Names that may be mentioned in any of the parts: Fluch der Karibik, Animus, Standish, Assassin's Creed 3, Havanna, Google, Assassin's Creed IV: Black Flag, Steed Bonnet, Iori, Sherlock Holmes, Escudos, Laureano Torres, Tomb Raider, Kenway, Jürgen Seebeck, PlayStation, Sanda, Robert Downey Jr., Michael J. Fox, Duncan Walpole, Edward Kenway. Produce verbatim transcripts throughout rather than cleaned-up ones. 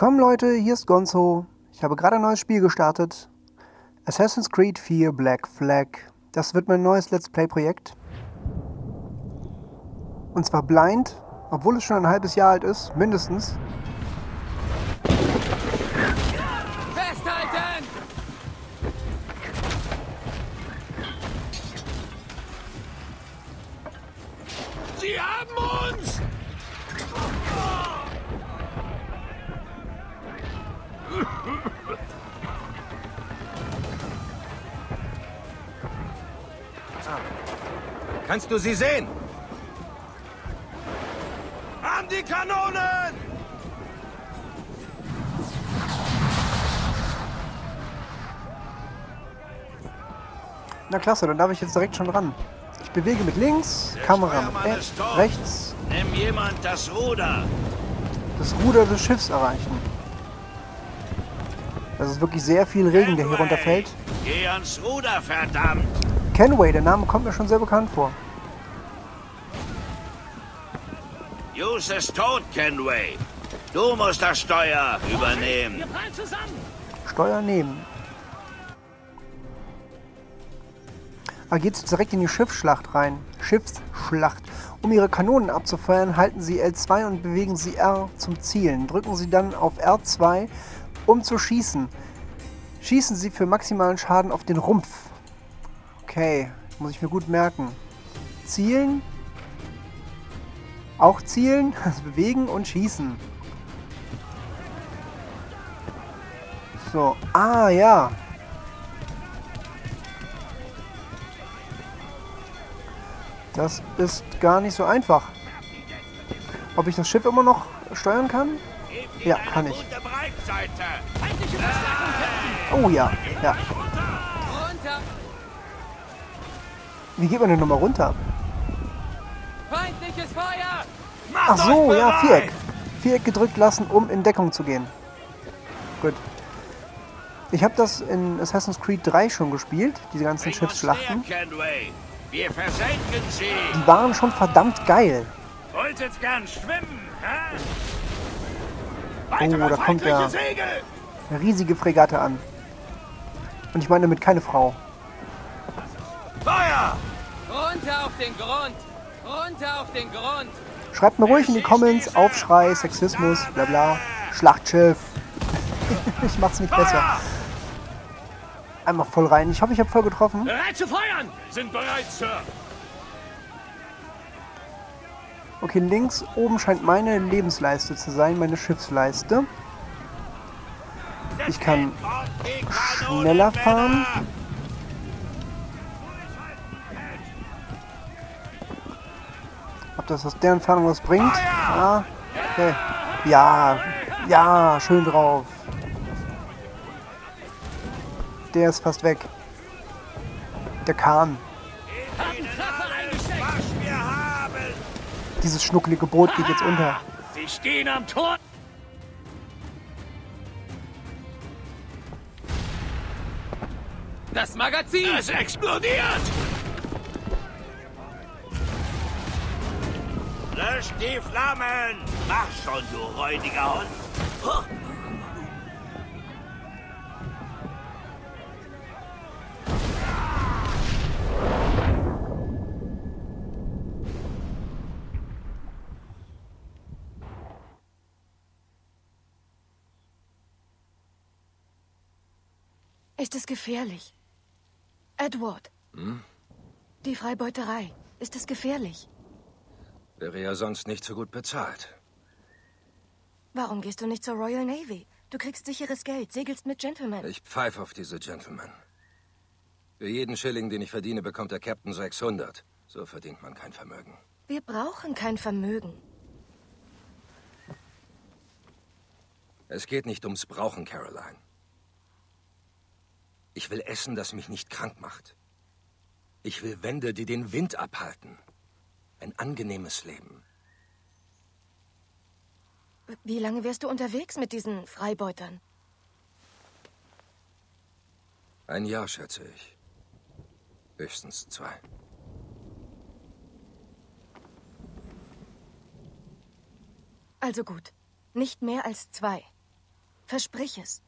Willkommen Leute, hier ist Gonzo. Ich habe gerade ein neues Spiel gestartet. Assassin's Creed vier Black Flag. Das wird mein neues Let's Play Projekt. Und zwar blind, obwohl es schon ein halbes Jahr alt ist, mindestens. Festhalten! Sie haben uns! Kannst du sie sehen? An die Kanonen! Na klasse, dann darf ich jetzt direkt schon ran. Ich bewege mit links, Der Kamera mit äh, rechts. Nimm jemand das Ruder. Das Ruder des Schiffs erreichen. Das ist wirklich sehr viel Regen, Kenway, der hier runterfällt. Geh ans Ruder, verdammt! Kenway, der Name kommt mir schon sehr bekannt vor. Jus ist tot, Kenway. Du musst das Steuer übernehmen. Wir fallen zusammen. Steuer nehmen. Da geht's direkt in die Schiffsschlacht rein. Schiffsschlacht. Um ihre Kanonen abzufeuern, halten Sie L zwei und bewegen Sie R zum Zielen. Drücken Sie dann auf R zwei, um zu schießen. Schießen Sie für maximalen Schaden auf den Rumpf. Okay, muss ich mir gut merken. Zielen, auch zielen, also bewegen und schießen. So, ah ja. Das ist gar nicht so einfach. Ob ich das Schiff immer noch steuern kann? Ja, kann ich. Oh ja, ja. Wie geht man denn nochmal runter? Feindliches Feuer! Ach so, ja, Viereck. Viereck gedrückt lassen, um in Deckung zu gehen. Gut. Ich habe das in Assassin's Creed drei schon gespielt, diese ganzen Schiffsschlachten. Wir versenken sie! Die waren schon verdammt geil. Wolltet gern schwimmen, hä? Oh, da kommt ja eine riesige Fregatte an. Und ich meine damit keine Frau. Feuer! Runter auf den Grund! Runter auf den Grund! Schreibt mir ruhig in die Comments, Aufschrei, Sexismus, bla bla. Schlachtschiff. Ich mach's nicht besser. Einmal voll rein. Ich hoffe, ich habe voll getroffen. Bereit zu feuern! Sind bereit, Sir! Okay, links oben scheint meine Lebensleiste zu sein, meine Schiffsleiste. Ich kann schneller fahren. Ob das aus der Entfernung was bringt? Ja, okay. Ja, ja, schön drauf. Der ist fast weg. Der Kahn. Dieses schnuckelige Boot geht jetzt unter. Sie stehen am Tor. Das Magazin! Es explodiert! Löscht die Flammen! Mach schon, du räudiger Hund! Huh. Ist es gefährlich? Edward, hm? Die Freibeuterei, ist es gefährlich? Wäre ja sonst nicht so gut bezahlt. Warum gehst du nicht zur Royal Navy? Du kriegst sicheres Geld, segelst mit Gentlemen. Ich pfeife auf diese Gentlemen. Für jeden Schilling, den ich verdiene, bekommt der Captain sechshundert. So verdient man kein Vermögen. Wir brauchen kein Vermögen. Es geht nicht ums Brauchen, Caroline. Ich will Essen, das mich nicht krank macht. Ich will Wände, die den Wind abhalten. Ein angenehmes Leben. Wie lange wärst du unterwegs mit diesen Freibeutern? Ein Jahr, schätze ich. Höchstens zwei. Also gut. Nicht mehr als zwei. Versprich es.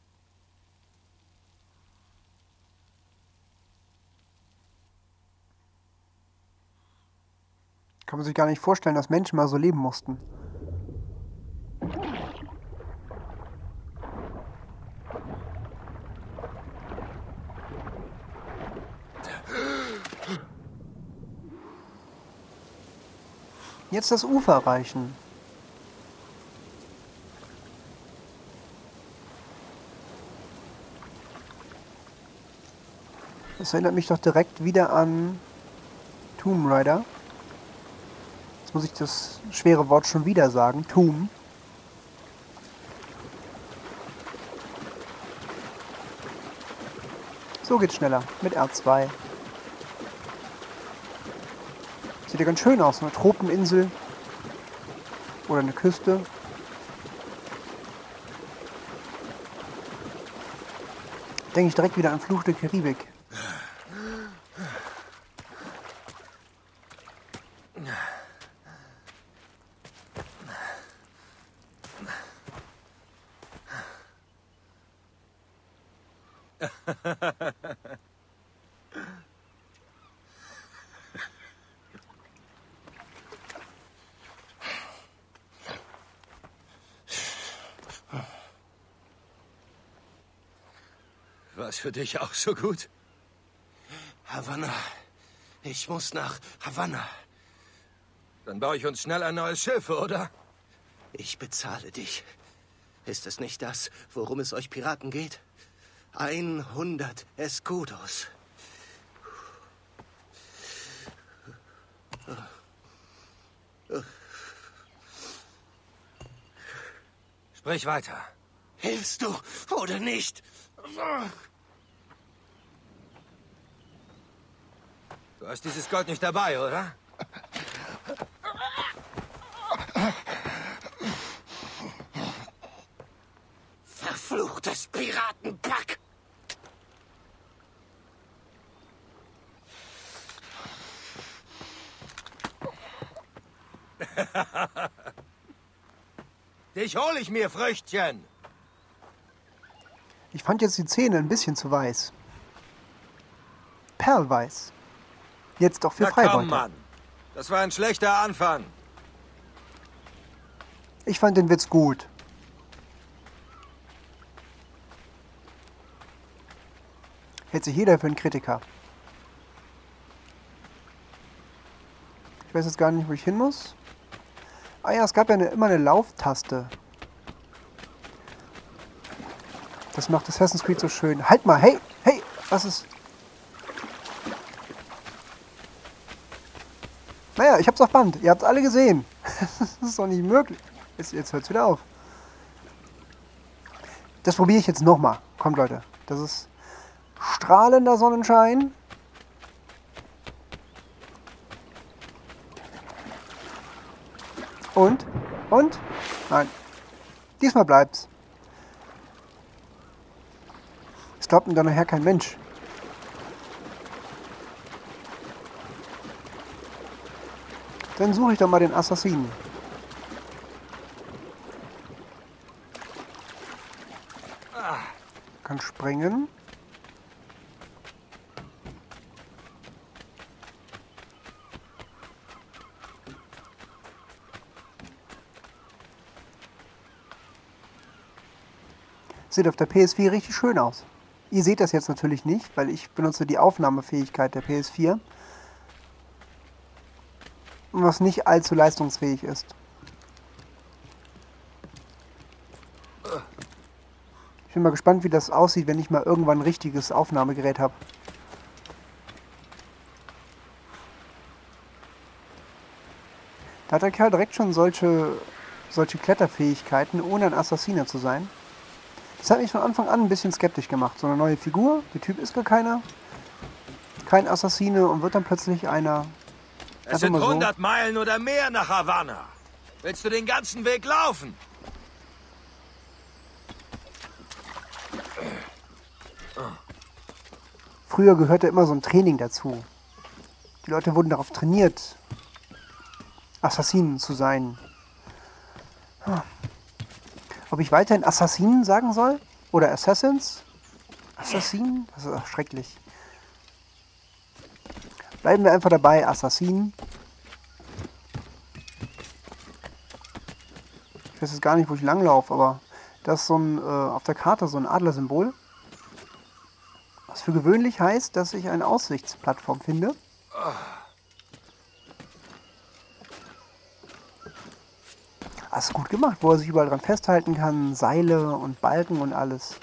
Kann man sich gar nicht vorstellen, dass Menschen mal so leben mussten. Jetzt das Ufer erreichen. Das erinnert mich doch direkt wieder an Tomb Raider. Jetzt muss ich das schwere Wort schon wieder sagen. Tomb. So geht's schneller. Mit R zwei. Sieht ja ganz schön aus, eine Tropeninsel oder eine Küste. Denke ich direkt wieder an Fluch der Karibik. Für dich auch so gut? Havanna. Ich muss nach Havanna. Dann baue ich uns schnell ein neues Schiff, oder? Ich bezahle dich. Ist es nicht das, worum es euch Piraten geht? hundert Escudos. Sprich weiter. Hilfst du oder nicht? Du hast dieses Gold nicht dabei, oder? Verfluchtes Piratenpack! Dich hol ich mir, Früchtchen! Ich fand jetzt die Zähne ein bisschen zu weiß. Perlweiß. Jetzt doch für Freibeuter. Komm, Mann. Das war ein schlechter Anfang. Ich fand den Witz gut. Hält sich jeder für einen Kritiker. Ich weiß jetzt gar nicht, wo ich hin muss. Ah ja, es gab ja eine, immer eine Lauftaste. Das macht Assassin's Creed so schön. Halt mal, hey, hey, was ist... Naja, ich hab's auf Band. Ihr habt's alle gesehen. Das ist doch nicht möglich. Jetzt, jetzt hört's wieder auf. Das probiere ich jetzt nochmal. Kommt, Leute. Das ist strahlender Sonnenschein. Und? Und? Nein. Diesmal bleibt's. Es glaubt mir dann nachher kein Mensch. Dann suche ich doch mal den Assassinen. Kann springen. Sieht auf der P S vier richtig schön aus. Ihr seht das jetzt natürlich nicht, weil ich benutze die Aufnahmefähigkeit der P S vier. Was nicht allzu leistungsfähig ist. Ich bin mal gespannt, wie das aussieht, wenn ich mal irgendwann ein richtiges Aufnahmegerät habe. Da hat der Kerl direkt schon solche, solche Kletterfähigkeiten, ohne ein Assassiner zu sein. Das hat mich von Anfang an ein bisschen skeptisch gemacht. So eine neue Figur, der Typ ist gar keiner. Kein Assassiner und wird dann plötzlich einer... Es sind hundert Meilen oder mehr nach Havanna. Willst du den ganzen Weg laufen? Früher gehörte immer so ein Training dazu. Die Leute wurden darauf trainiert, Assassinen zu sein. ob ich weiterhin Assassinen sagen soll? Oder Assassins? Assassinen? Das ist auch schrecklich. Bleiben wir einfach dabei, Assassinen. Ich weiß jetzt gar nicht, wo ich langlaufe, aber das ist so ein, äh, auf der Karte so ein Adlersymbol. Was für gewöhnlich heißt, dass ich eine Aussichtsplattform finde. Das ist gut gemacht, wo er sich überall dran festhalten kann. Seile und Balken und alles.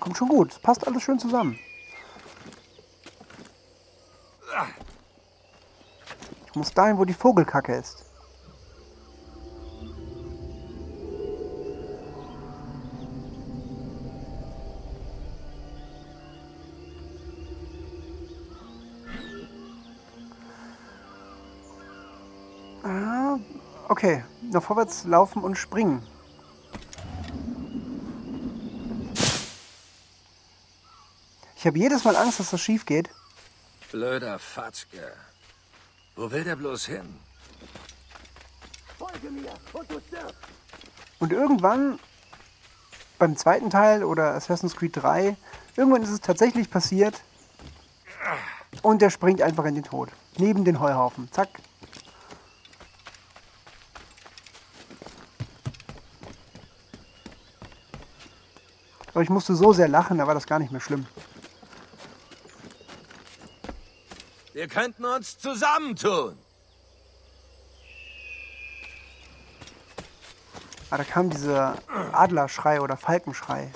Kommt schon gut. Passt alles schön zusammen. Ich muss dahin, wo die Vogelkacke ist. Ah, okay. Noch vorwärts laufen und springen. Ich habe jedes Mal Angst, dass das schief geht. Blöder Fatzke. Wo will der bloß hin? Folge mir und du stirbst. Und irgendwann, beim zweiten Teil oder Assassin's Creed drei, irgendwann ist es tatsächlich passiert. Und der springt einfach in den Tod. Neben den Heuhaufen. Zack. Aber ich musste so sehr lachen, da war das gar nicht mehr schlimm. Wir könnten uns zusammentun. Ah, da kam dieser Adlerschrei oder Falkenschrei.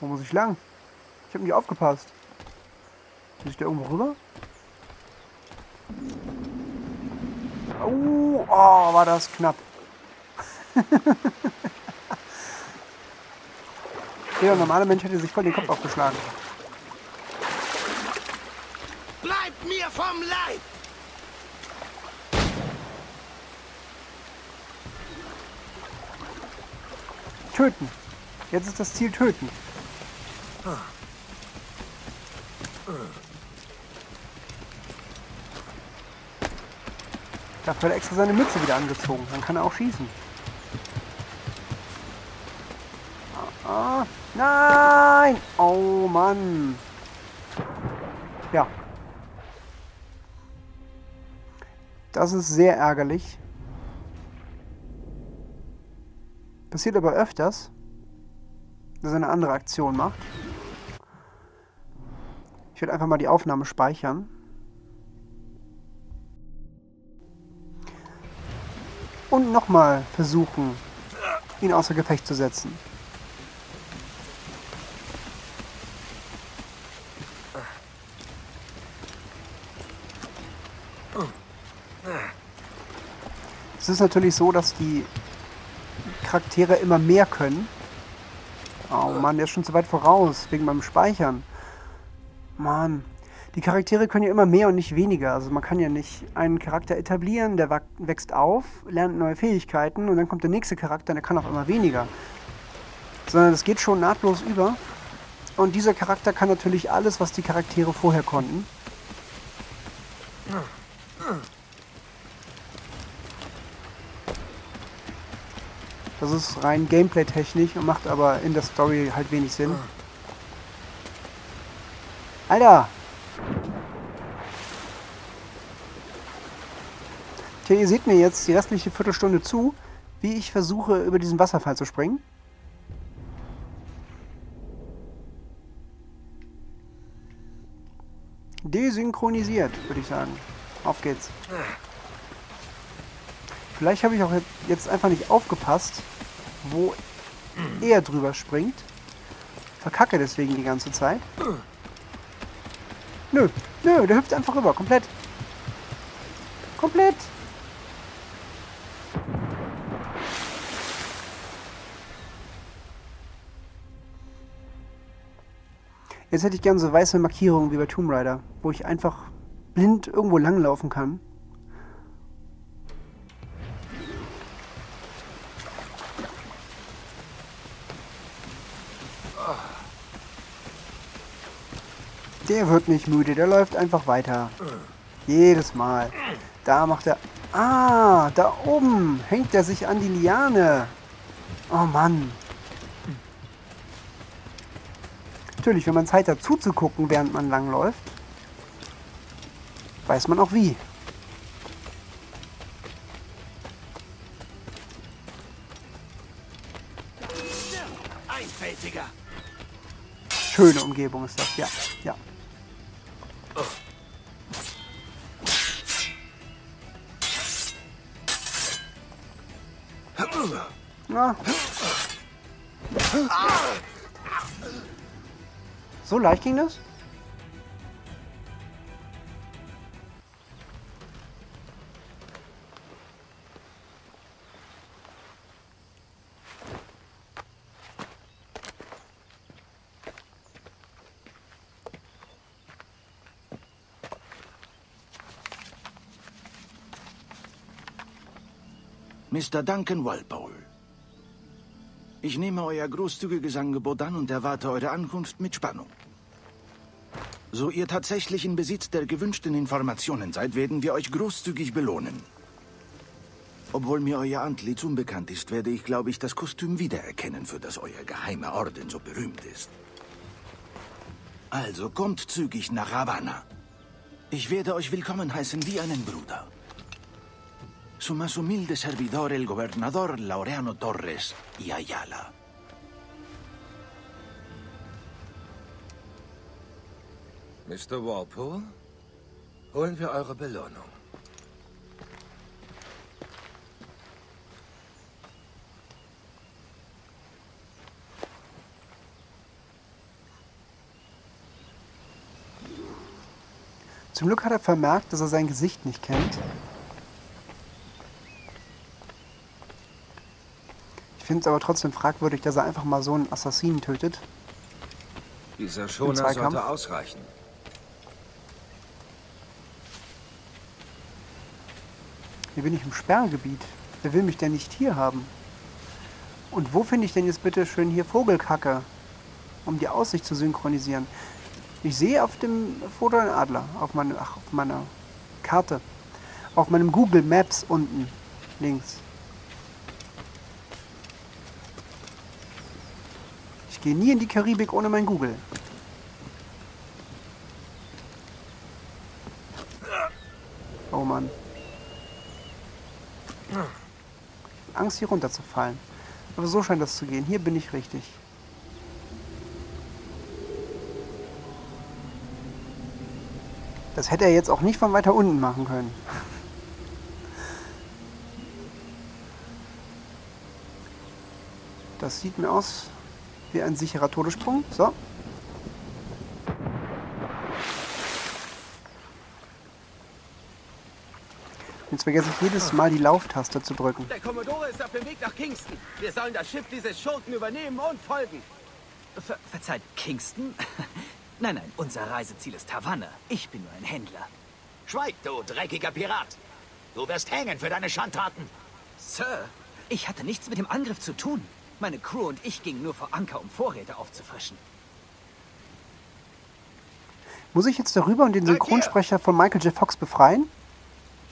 Wo muss ich lang? Ich habe nicht aufgepasst. Muss ich da irgendwo rüber? Oh, oh, war das knapp. Der normale Mensch hätte sich voll den Kopf aufgeschlagen. Bleibt mir vom Leib! Töten. Jetzt ist das Ziel töten. Dafür hat er extra seine Mütze wieder angezogen. Dann kann er auch schießen. Nein! Oh Mann! Ja. Das ist sehr ärgerlich. Passiert aber öfters, dass er eine andere Aktion macht. Ich werde einfach mal die Aufnahme speichern. Und nochmal versuchen, ihn außer Gefecht zu setzen. Es ist natürlich so, dass die Charaktere immer mehr können. Oh Mann, der ist schon zu weit voraus, wegen meinem Speichern. Mann, die Charaktere können ja immer mehr und nicht weniger. Also man kann ja nicht einen Charakter etablieren, der wächst auf, lernt neue Fähigkeiten und dann kommt der nächste Charakter und der kann auch immer weniger. Sondern das geht schon nahtlos über. Und dieser Charakter kann natürlich alles, was die Charaktere vorher konnten. Das ist rein Gameplay-Technik und macht aber in der Story halt wenig Sinn. Alter! Tja, ihr seht mir jetzt die restliche Viertelstunde zu, wie ich versuche, über diesen Wasserfall zu springen. Desynchronisiert, würde ich sagen. Auf geht's. Vielleicht habe ich auch jetzt einfach nicht aufgepasst, wo er drüber springt. Verkacke deswegen die ganze Zeit. Nö, nö, der hüpft einfach rüber, komplett. Komplett. Jetzt hätte ich gern so weiße Markierungen wie bei Tomb Raider, wo ich einfach blind irgendwo langlaufen kann. Der wird nicht müde, der läuft einfach weiter. Jedes Mal. Da macht er Ah, da oben hängt er sich an die Liane. Oh Mann. Natürlich, wenn man Zeit hat zuzugucken, während man langläuft, weiß man auch wie. Schöne Umgebung ist das, ja, ja. Na. So leicht ging das? Mister Duncan Walpole, ich nehme euer großzügiges Angebot an und erwarte eure Ankunft mit Spannung. So ihr tatsächlich in Besitz der gewünschten Informationen seid, werden wir euch großzügig belohnen. Obwohl mir euer Antlitz unbekannt ist, werde ich, glaube ich, das Kostüm wiedererkennen, für das euer geheimer Orden so berühmt ist. Also kommt zügig nach Havanna. Ich werde euch willkommen heißen wie einen Bruder. Su más humilde servidor, el gobernador Laureano Torres y Ayala. Mister Walpole, holen wir eure Belohnung. Zum Glück hat er vermerkt, dass er sein Gesicht nicht kennt. Ich finde es aber trotzdem fragwürdig, dass er einfach mal so einen Assassinen tötet. Dieser Schoner sollte ausreichen. Hier bin ich im Sperrgebiet. Wer will mich denn nicht hier haben? Und wo finde ich denn jetzt bitte schön hier Vogelkacke? Um die Aussicht zu synchronisieren. Ich sehe auf dem Foto einen Adler. Auf, meine, ach, auf meiner Karte. Auf meinem Google Maps unten links. Ich gehe nie in die Karibik ohne mein Google. Oh Mann. Ich habe Angst, hier runterzufallen. Aber so scheint das zu gehen. Hier bin ich richtig. Das hätte er jetzt auch nicht von weiter unten machen können. Das sieht mir aus... wie ein sicherer Todessprung. So. Jetzt vergesse ich jedes Mal die Lauftaste zu drücken. Der Kommodore ist auf dem Weg nach Kingston. Wir sollen das Schiff dieses Schurken übernehmen und folgen. Ver Verzeiht, Kingston? Nein, nein, unser Reiseziel ist Havanna. Ich bin nur ein Händler. Schweig, du dreckiger Pirat. Du wirst hängen für deine Schandtaten. Sir, ich hatte nichts mit dem Angriff zu tun. Meine Crew und ich gingen nur vor Anker, um Vorräte aufzufrischen. Muss ich jetzt darüber und den Synchronsprecher von Michael J. Fox befreien?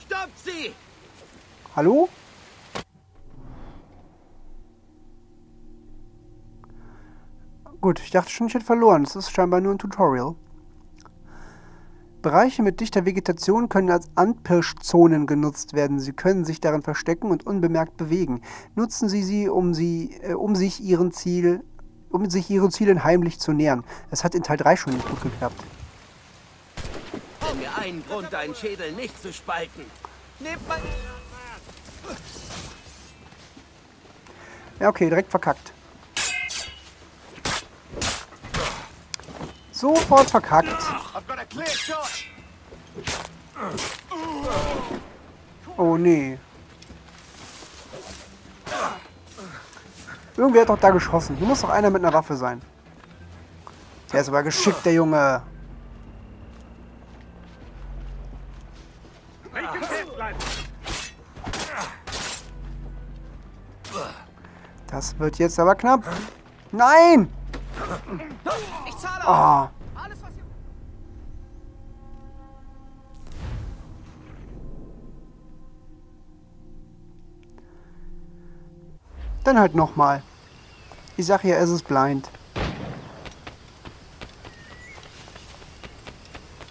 Stoppt sie! Hallo? Gut, ich dachte schon, ich hätte verloren. Das ist scheinbar nur ein Tutorial. Bereiche mit dichter Vegetation können als Anpirschzonen genutzt werden. Sie können sich darin verstecken und unbemerkt bewegen. Nutzen Sie sie, um, sie, äh, um sich ihren Ziel, um sich ihren Zielen heimlich zu nähern. Es hat in Teil drei schon nicht gut geklappt. Mir einen Grund, deinen Schädel nicht zu spalten. Nehmt mal. Ja, okay, direkt verkackt. Sofort verkackt. Oh nee. Irgendwer hat doch da geschossen. Hier muss doch einer mit einer Waffe sein. Der ist aber geschickt, der Junge. Das wird jetzt aber knapp. Nein! Oh. Dann halt nochmal. Ich sag ja, es ist blind.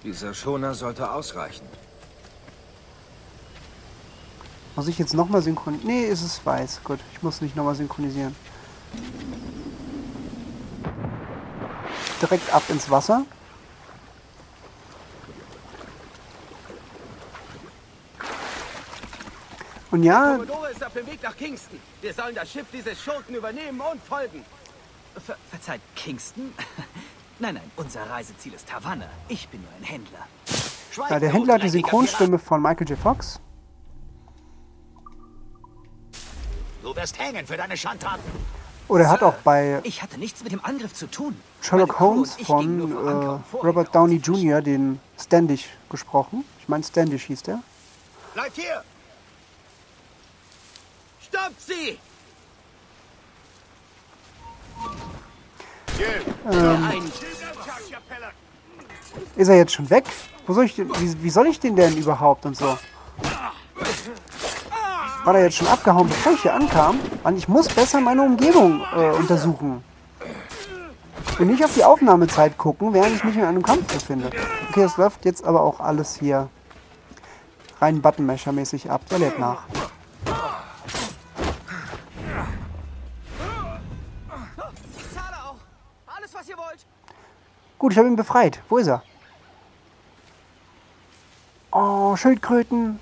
Dieser Schoner sollte ausreichen. Muss ich jetzt nochmal synchronisieren? Nee, es ist weiß. Gut, ich muss nicht nochmal synchronisieren. Direkt ab ins Wasser. Und ja... Commodore ist auf dem Weg nach Kingston. Wir sollen das Schiff dieses Schurken übernehmen und folgen. Ver Verzeiht, Kingston? Nein, nein, unser Reiseziel ist Havanna. Ich bin nur ein Händler. Ja, der Händler hat die Synchronstimme von Michael J. Fox. Du wirst hängen für deine Schandtaten. Oder er hat auch bei ich hatte nichts mit dem Angriff zu tun. Sherlock Holmes von äh, Robert Downey Junior den Standish gesprochen. Ich meine, Standish hieß der. Bleibt hier! Stoppt sie! Ähm, ist er jetzt schon weg? Wo soll ich den, wie, wie soll ich den denn überhaupt und so? War er jetzt schon abgehauen, bevor ich hier ankam? Mann, ich muss besser meine Umgebung äh, untersuchen. Und nicht auf die Aufnahmezeit gucken, während ich mich in einem Kampf befinde. Okay, das läuft jetzt aber auch alles hier rein Buttonmasher-mäßig ab. Der lädt nach. Gut, ich habe ihn befreit. Wo ist er? Oh, Schildkröten.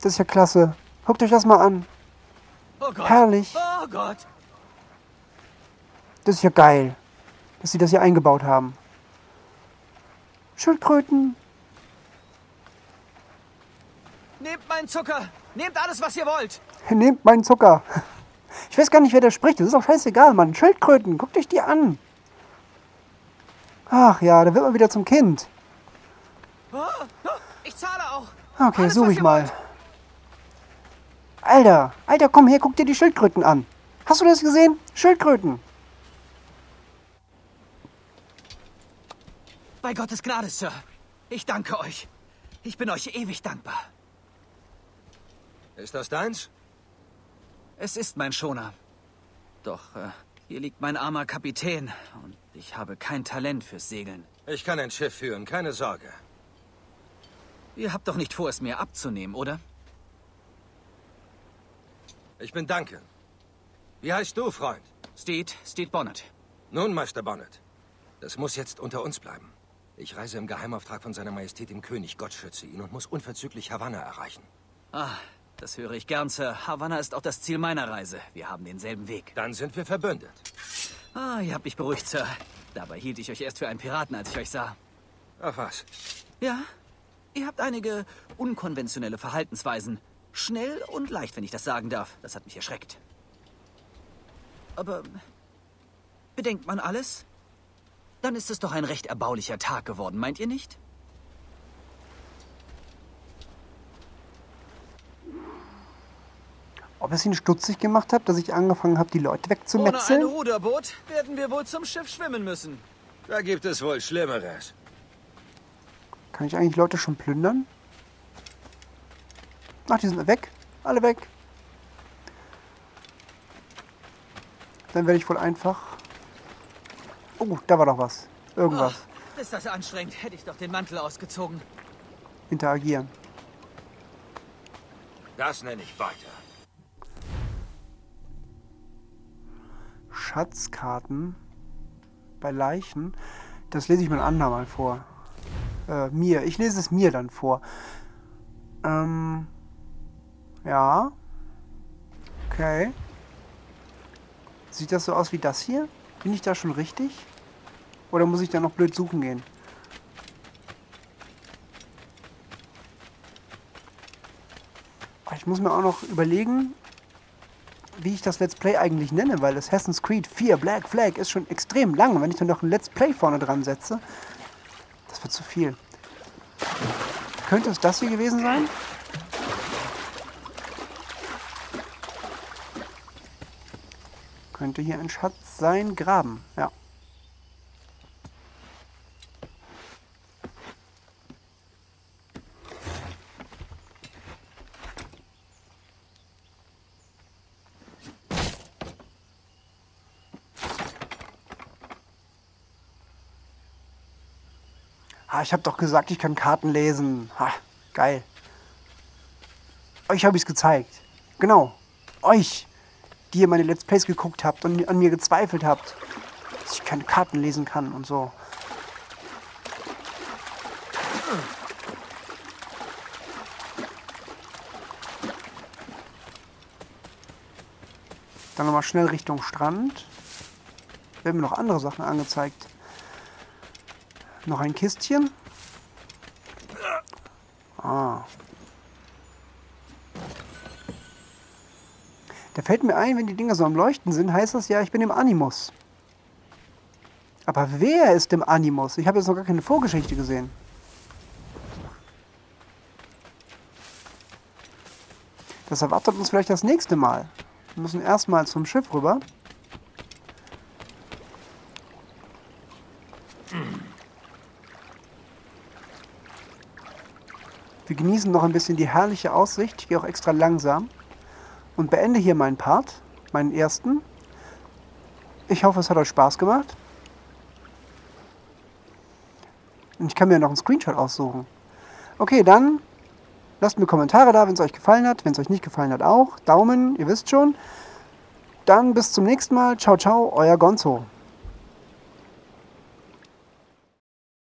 Das ist ja klasse. Guckt euch das mal an. Oh Gott. Herrlich. Oh Gott. Das ist ja geil, dass sie das hier eingebaut haben. Schildkröten. Nehmt meinen Zucker. Nehmt alles, was ihr wollt. Nehmt meinen Zucker. Ich weiß gar nicht, wer da spricht. Das ist doch scheißegal, Mann. Schildkröten, guckt euch die an. Ach ja, da wird man wieder zum Kind. Ich zahle auch. Okay, suche ich mal. Alter, Alter, komm her, guck dir die Schildkröten an. Hast du das gesehen? Schildkröten. Bei Gottes Gnade, Sir. Ich danke euch. Ich bin euch ewig dankbar. Ist das deins? Es ist mein Schoner. Doch, äh, hier liegt mein armer Kapitän und ich habe kein Talent fürs Segeln. Ich kann ein Schiff führen, keine Sorge. Ihr habt doch nicht vor, es mir abzunehmen, oder? Ich bin Duncan. Wie heißt du, Freund? Steed, Steed Bonnet. Nun, Meister Bonnet, das muss jetzt unter uns bleiben. Ich reise im Geheimauftrag von seiner Majestät dem König, Gott schütze ihn, und muss unverzüglich Havanna erreichen. Ah, das höre ich gern, Sir. Havanna ist auch das Ziel meiner Reise. Wir haben denselben Weg. Dann sind wir verbündet. Ah, ihr habt mich beruhigt, Sir. Dabei hielt ich euch erst für einen Piraten, als ich euch sah. Ach was? Ja, ihr habt einige unkonventionelle Verhaltensweisen. Schnell und leicht, wenn ich das sagen darf. Das hat mich erschreckt. Aber bedenkt man alles? Dann ist es doch ein recht erbaulicher Tag geworden, meint ihr nicht? Ob es ihn stutzig gemacht hat, dass ich angefangen habe, die Leute wegzumetzeln? Ohne ein Ruderboot werden wir wohl zum Schiff schwimmen müssen. Da gibt es wohl Schlimmeres. Kann ich eigentlich Leute schon plündern? Ach, die sind weg. Alle weg. Dann werde ich wohl einfach... Oh, da war doch was. Irgendwas. Oh, ist das anstrengend. Hätte ich doch den Mantel ausgezogen. Interagieren. Das nenne ich weiter. Schatzkarten bei Leichen. Das lese ich mir ein andermal vor. Äh, mir. Ich lese es mir dann vor. Ähm... Ja. Okay. Sieht das so aus wie das hier? Bin ich da schon richtig? Oder muss ich da noch blöd suchen gehen? Ich muss mir auch noch überlegen, wie ich das Let's Play eigentlich nenne, weil das Assassin's Creed vier Black Flag ist schon extrem lang. Wenn ich dann noch ein Let's Play vorne dran setze, das wird zu viel. Könnte es das hier gewesen sein? Könnte hier ein Schatz sein, Graben, ja. Ah, ich habe doch gesagt, ich kann Karten lesen. Ha, geil. Euch habe ich es gezeigt. Genau. Euch, die ihr meine Let's Plays geguckt habt und an mir gezweifelt habt, dass ich keine Karten lesen kann und so. Dann nochmal schnell Richtung Strand. Werden mir noch andere Sachen angezeigt. Noch ein Kistchen. Ah. Da fällt mir ein, wenn die Dinger so am Leuchten sind, heißt das ja, ich bin im Animus. Aber wer ist im Animus? Ich habe jetzt noch gar keine Vorgeschichte gesehen. Das erwartet uns vielleicht das nächste Mal. Wir müssen erstmal zum Schiff rüber. Wir genießen noch ein bisschen die herrliche Aussicht. Ich gehe auch extra langsam und beende hier meinen Part, meinen ersten. Ich hoffe, es hat euch Spaß gemacht. Und ich kann mir noch einen Screenshot aussuchen. Okay, dann lasst mir Kommentare da, wenn es euch gefallen hat. Wenn es euch nicht gefallen hat, auch. Daumen, ihr wisst schon. Dann bis zum nächsten Mal. Ciao, ciao, euer Gonzo.